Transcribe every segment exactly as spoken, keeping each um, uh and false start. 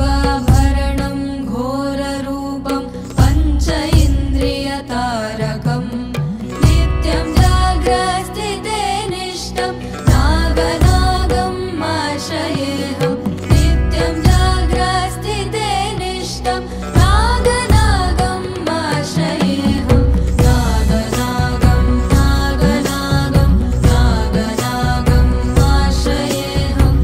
शिवाभरणं घोररूपं पंच इंद्रियतारकं नित्यं जाग्रस्थिते निष्ठं नागनागं आश्रयेऽहं नित्यं जाग्रस्थिते निष्ठं नागनागं आश्रयेऽहं नागनागं नागनागं नागनागं आश्रयेऽहं नागनागं नागनागं नागनागं आश्रयेऽहं नागनागं नागनागं नागनागं आश्रयेऽहं नागनागं नागनागं नागनागं आश्रयेऽहं।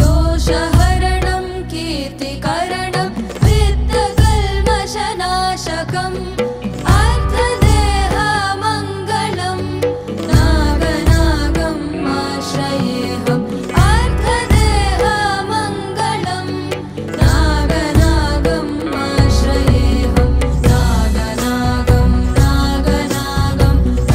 दोषहरणं कीर्तिकरणं वित्तकल्मषनाशकं दोषहरणं कीर्तिकरणं वित्तकल्मषनाशकं आर्धदेहमङ्गलं नागनागं आश्रयेऽहं आर्धदेहमङ्गलं नागनागं आश्रयेऽहं नागनागं नागनागं नागनागं आश्रयेऽहं नागनागं नागनागं नागनागं आश्रयेऽहं नागनागं नागनागं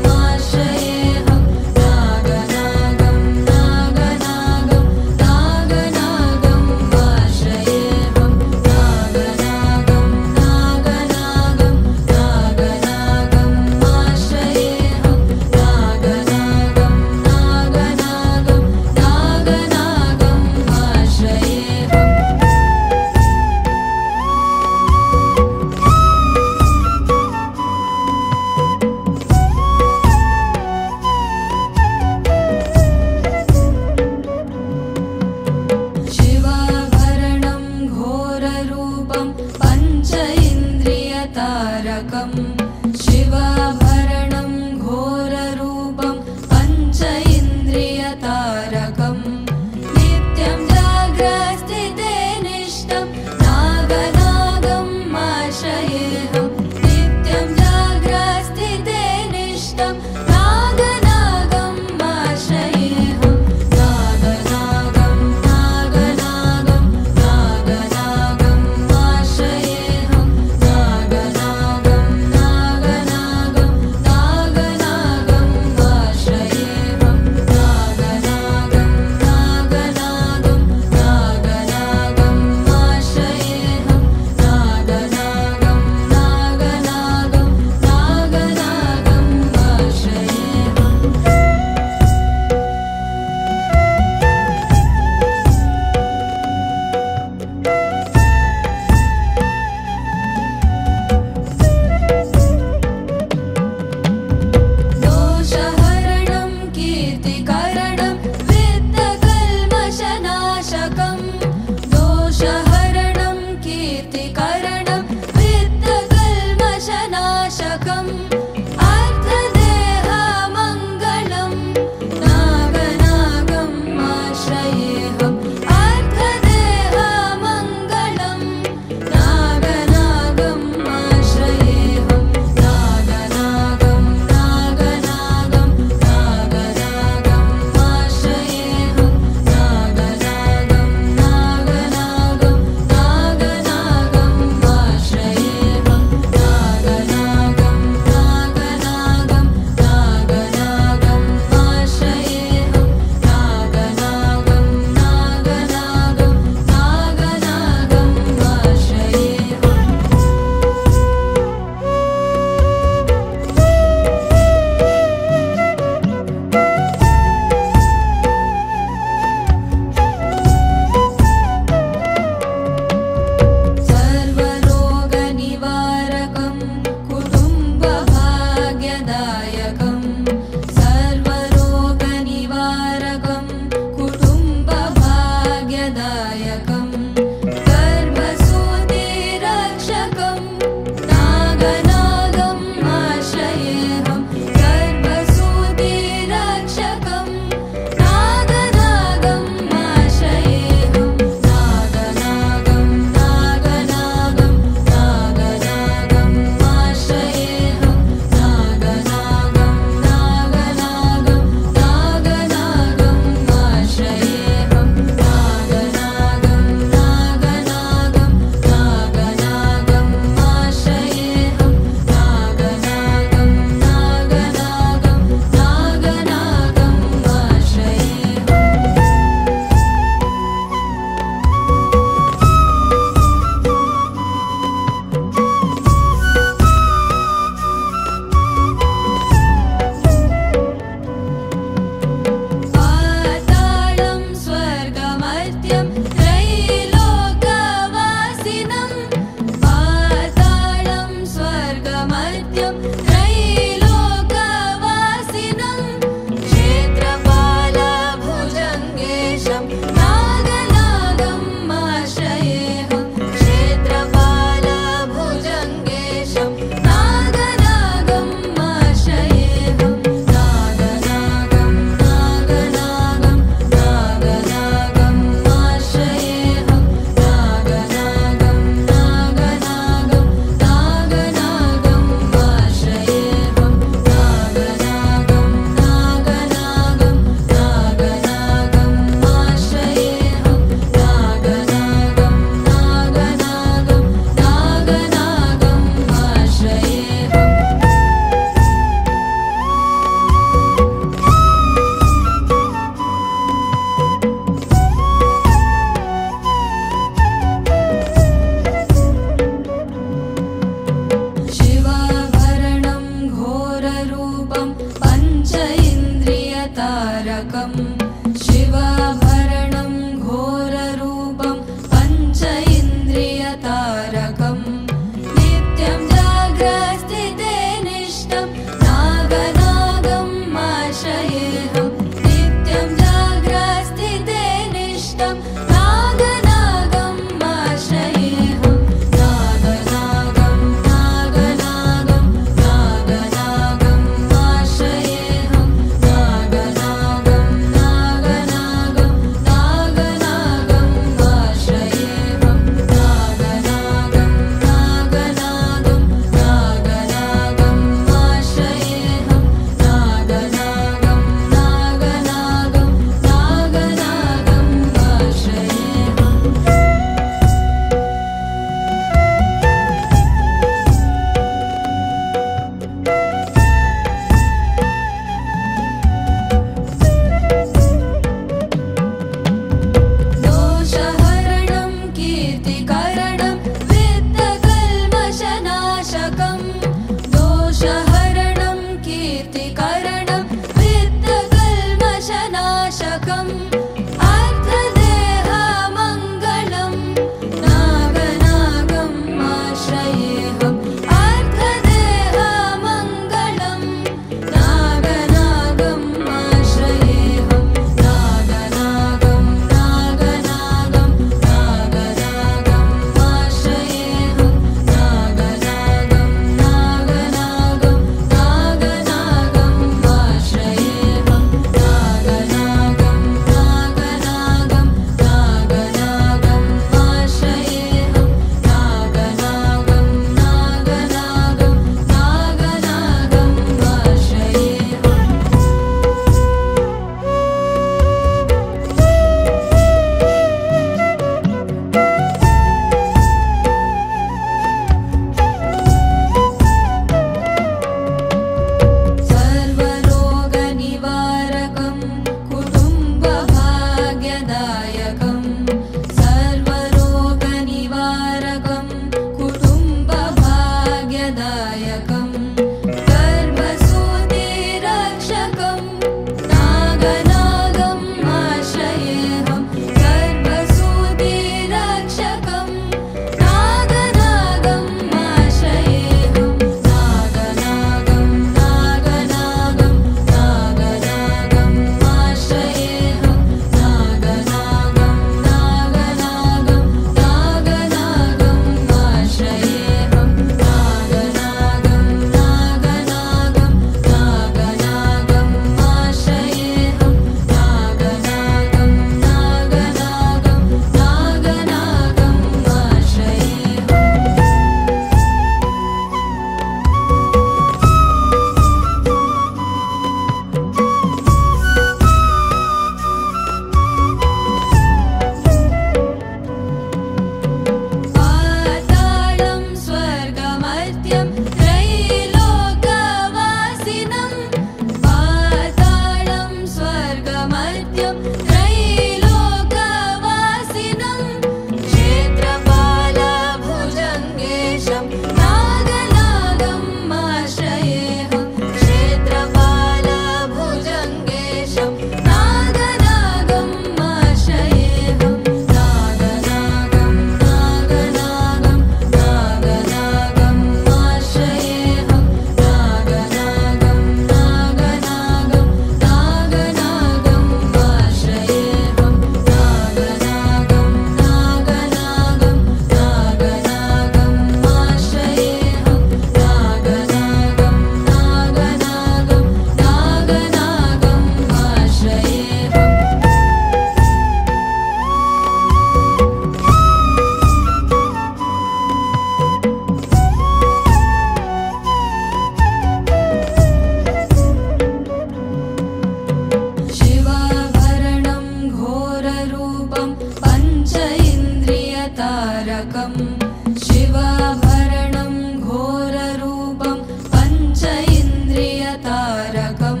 तारकं शिवाभरणं घोररूपं पंच इन्द्रियतारकं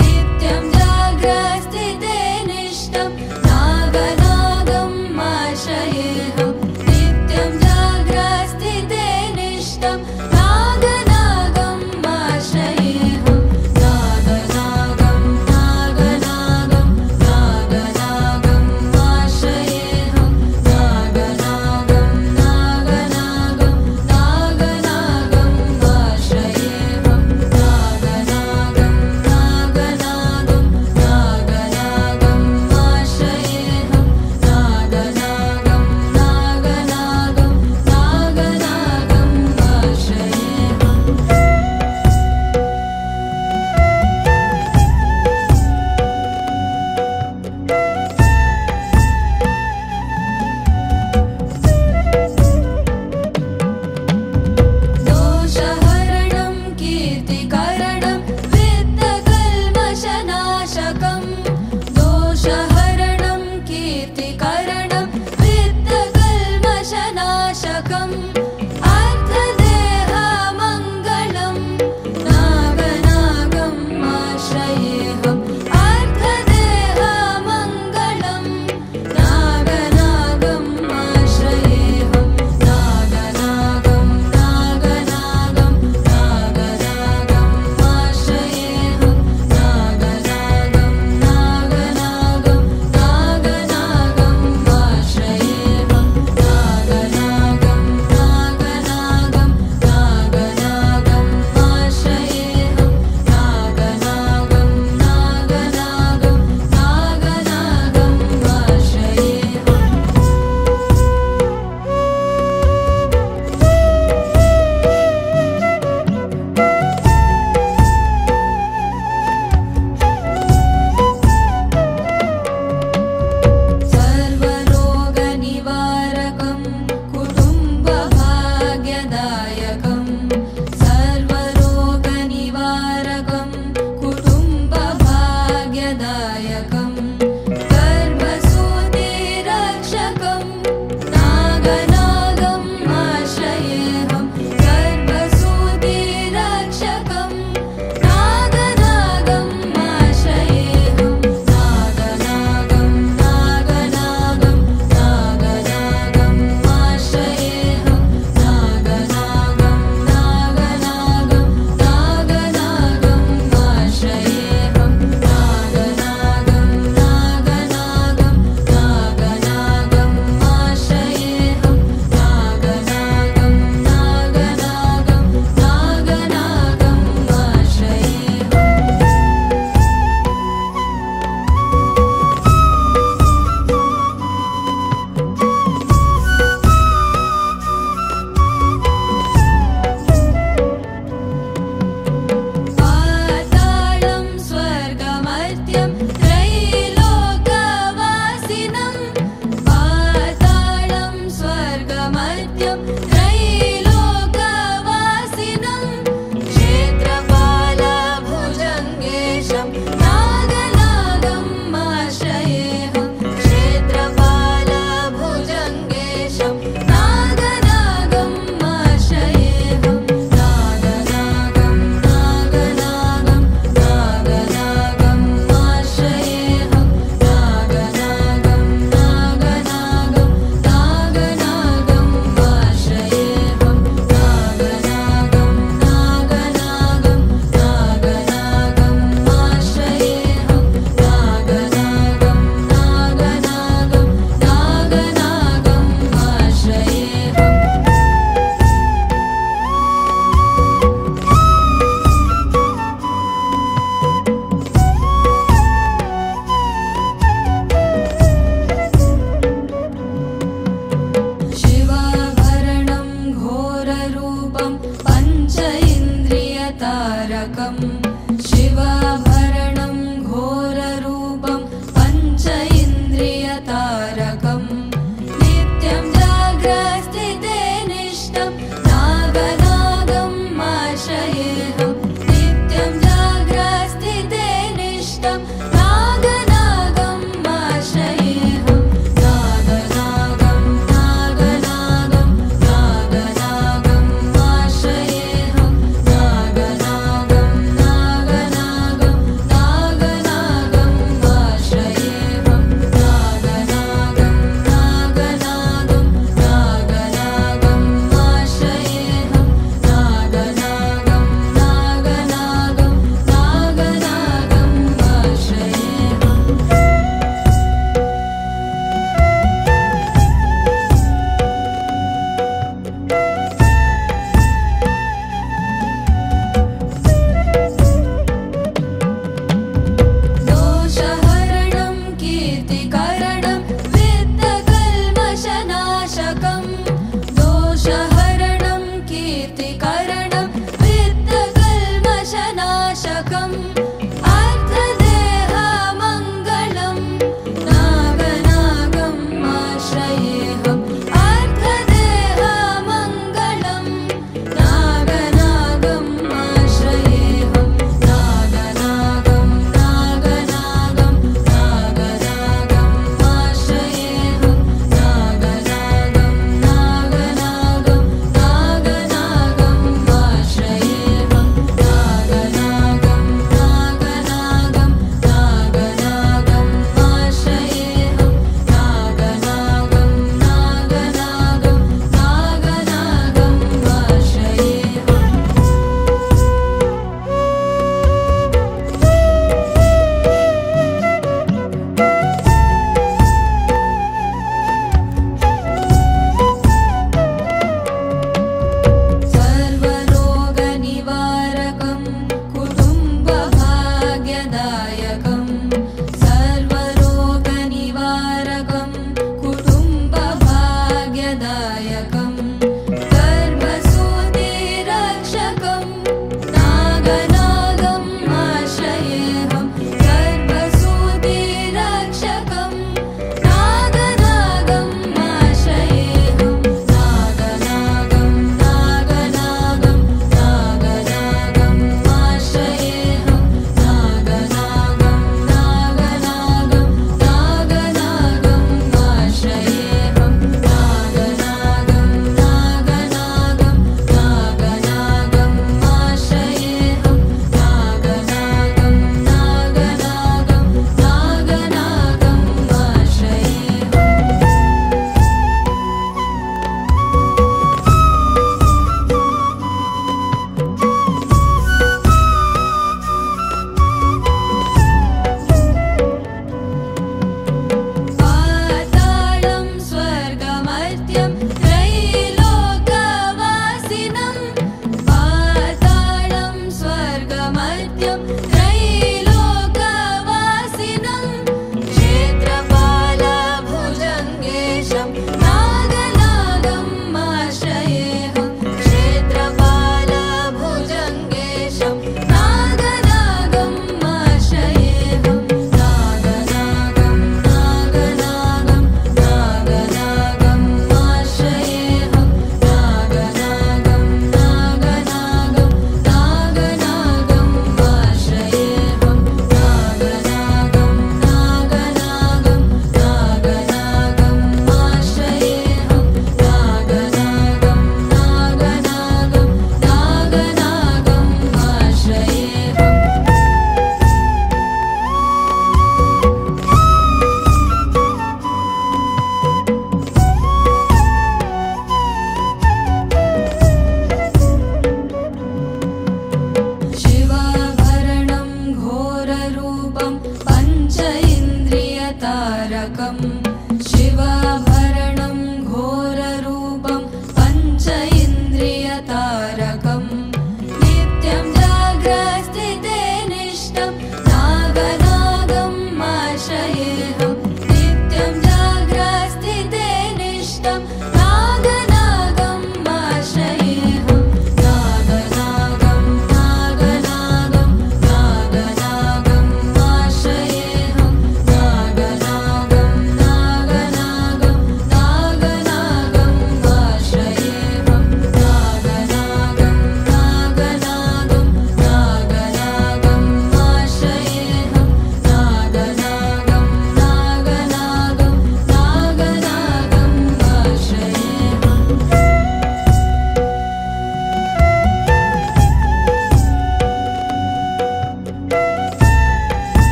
नित्यं जाग्रत्स्थिते निष्ठं नागनागं आश्रयेऽहं नित्यं जाग्रत्स्थिते निष्ठं नागनागं आश्रयेऽहं ना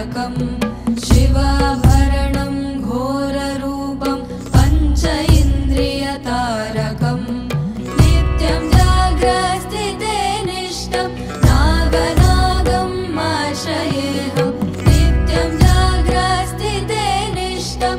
तारकं शिवाभरणं घोररूपं पंच इन्द्रियतारकं नित्यं जाग्रत्स्थिते निष्ठं नागनागं आश्रयेऽहं नित्यं जाग्रत्स्थिते निष्ठं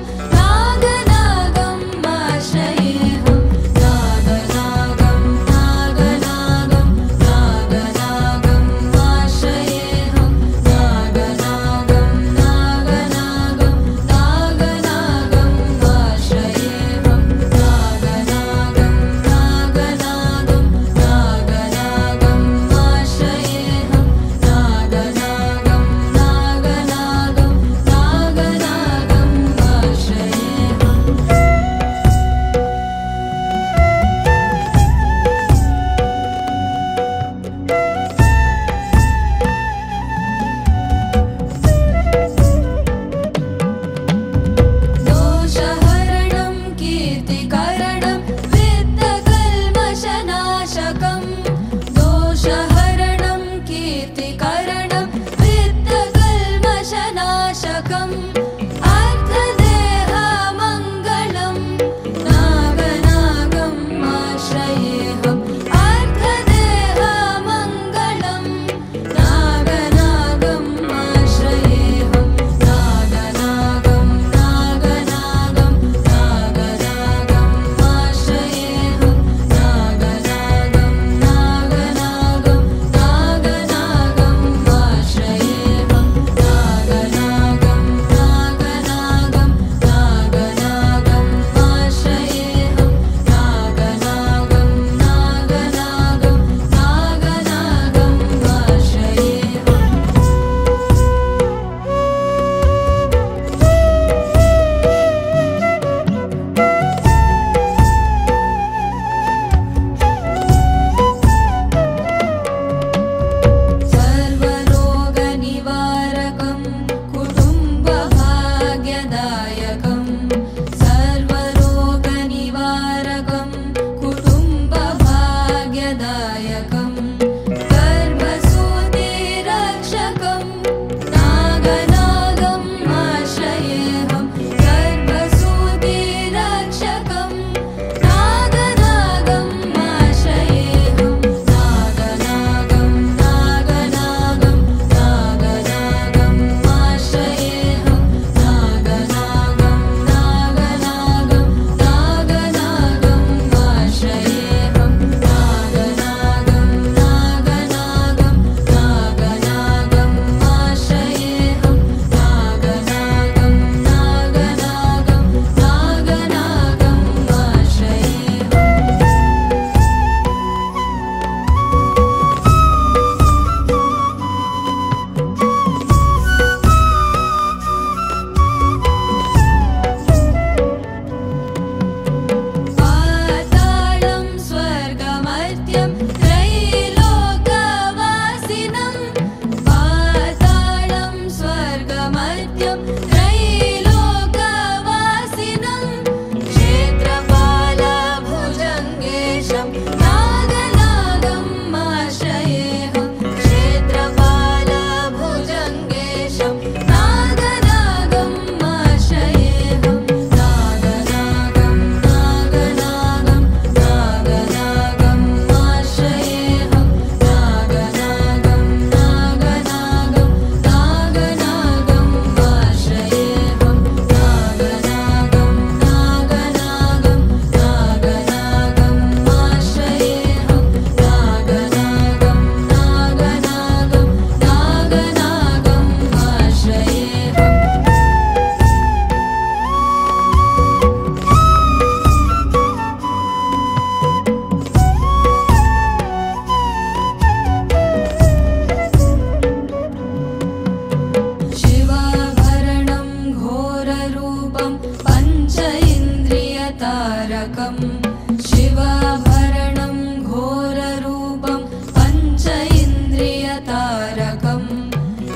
शिवाभरणं घोररूपं पंच इन्द्रियतारकं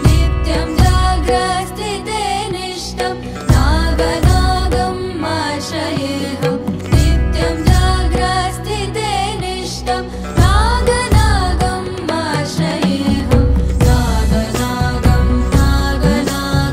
नित्यं जाग्रत्स्थिते निष्ठं नागनागम् आश्रयेऽहं नित्यं जाग्रत्स्थिते निष्ठं नागनागम् आश्रयेऽहं नागनागं नागनागम्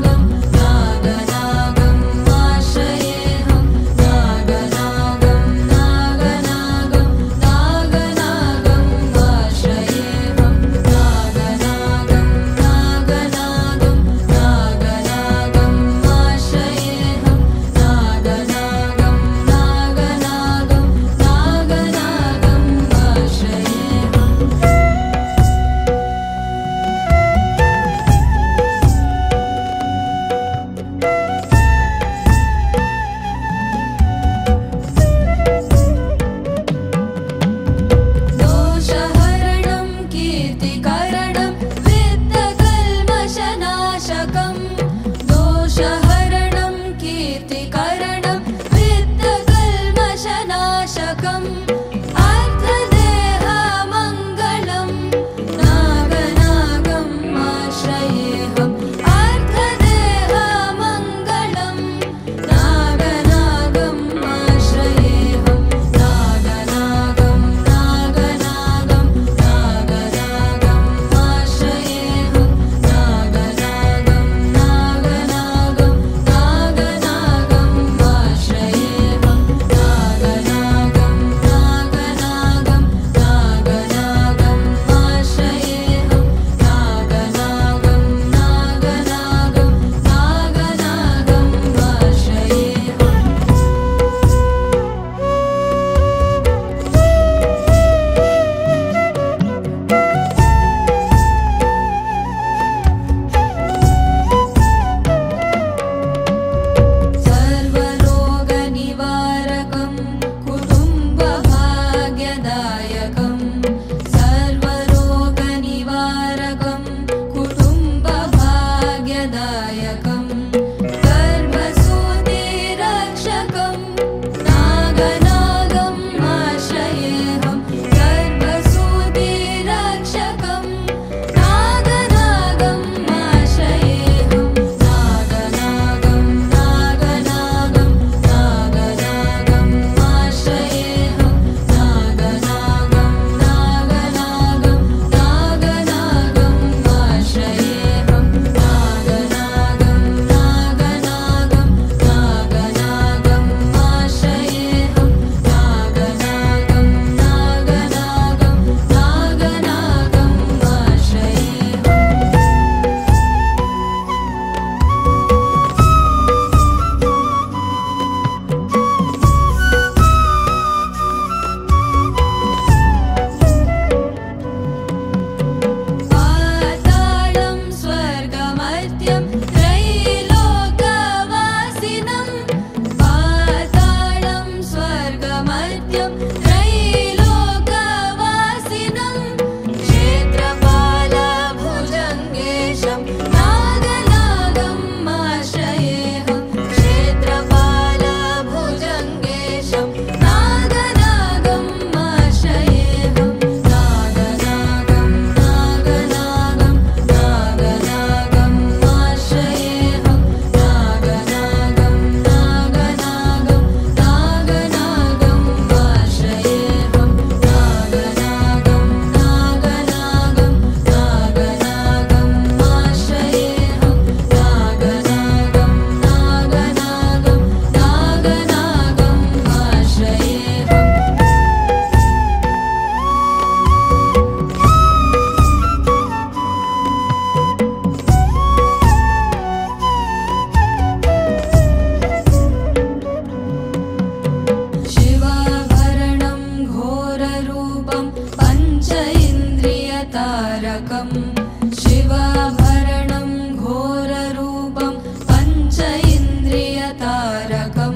शिवाभरणं घोररूपं पञ्च इन्द्रियतारकं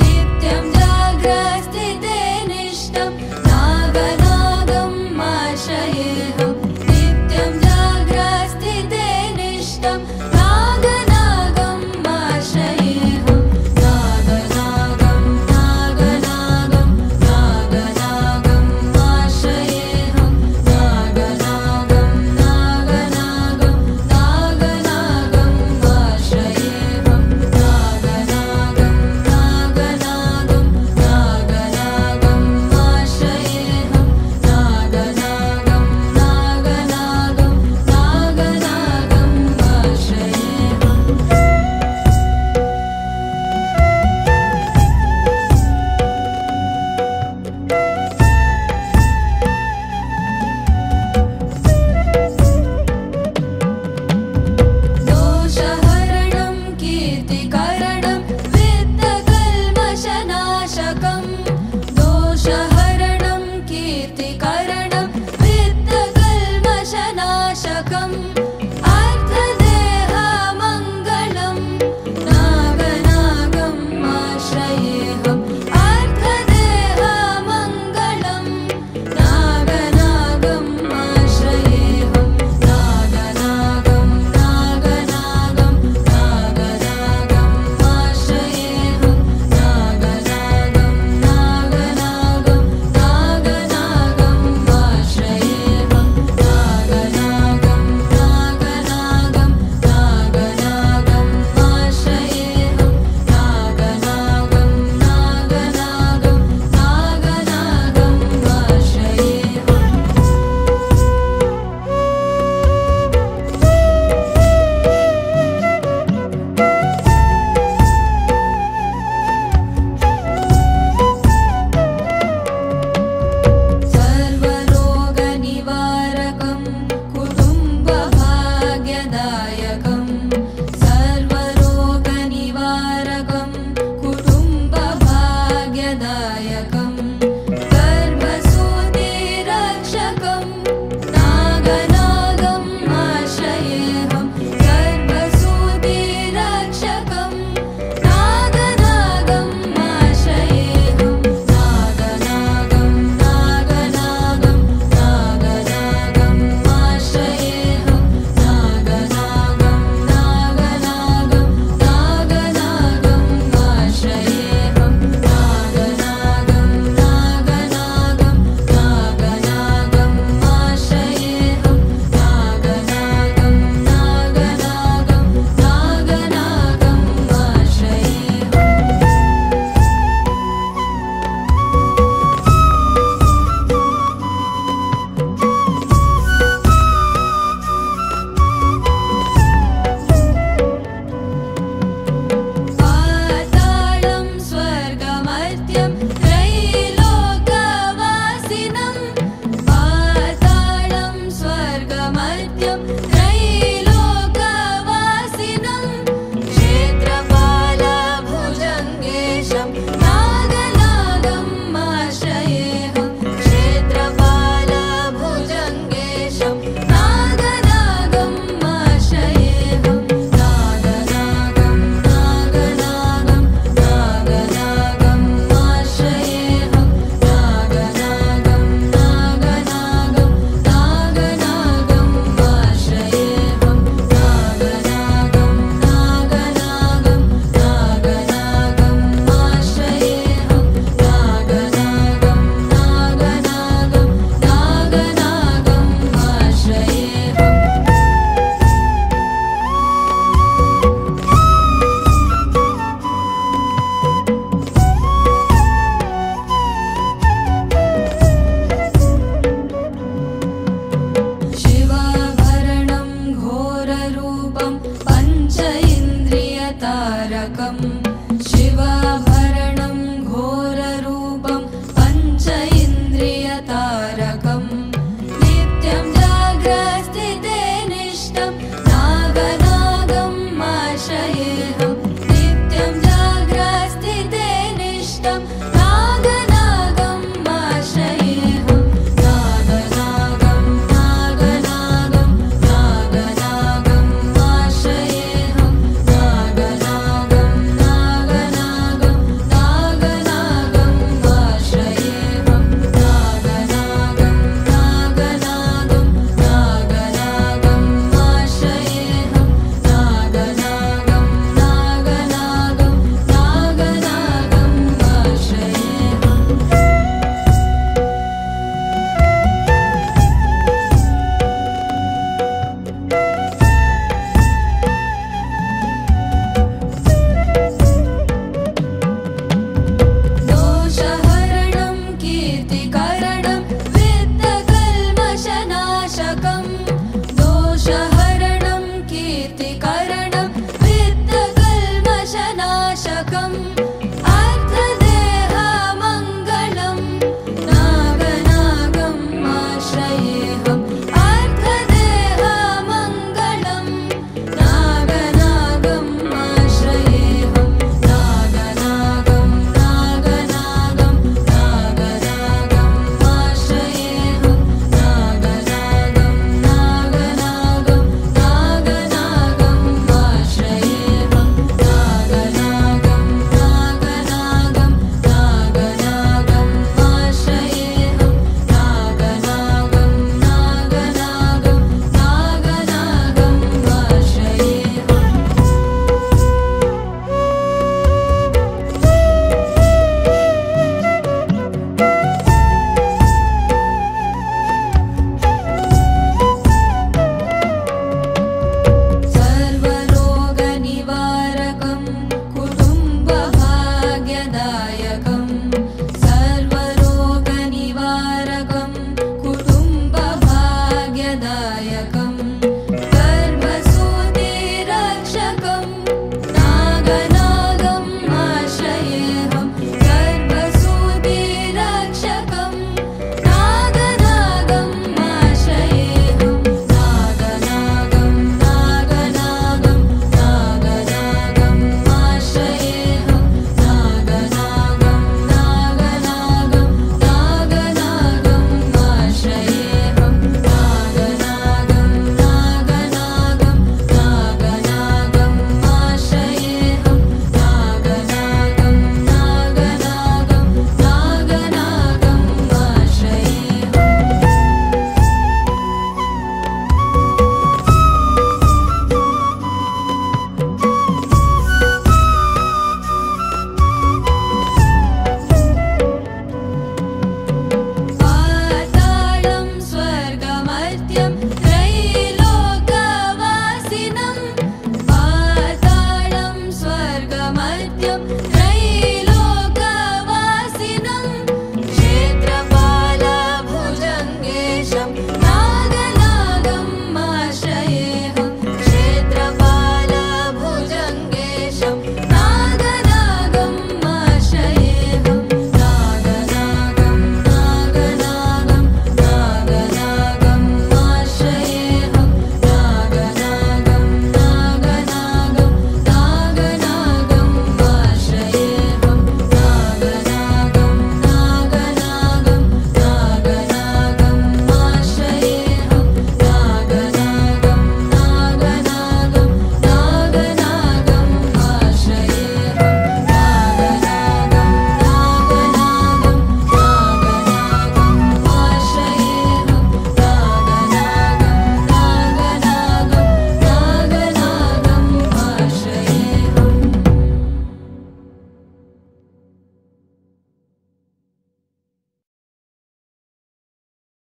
नित्यं जाग्रत्स्थिते निष्ठं नागनागं आश्रयेऽहं नित्यं जाग्रत्स्थिते निष्ठं।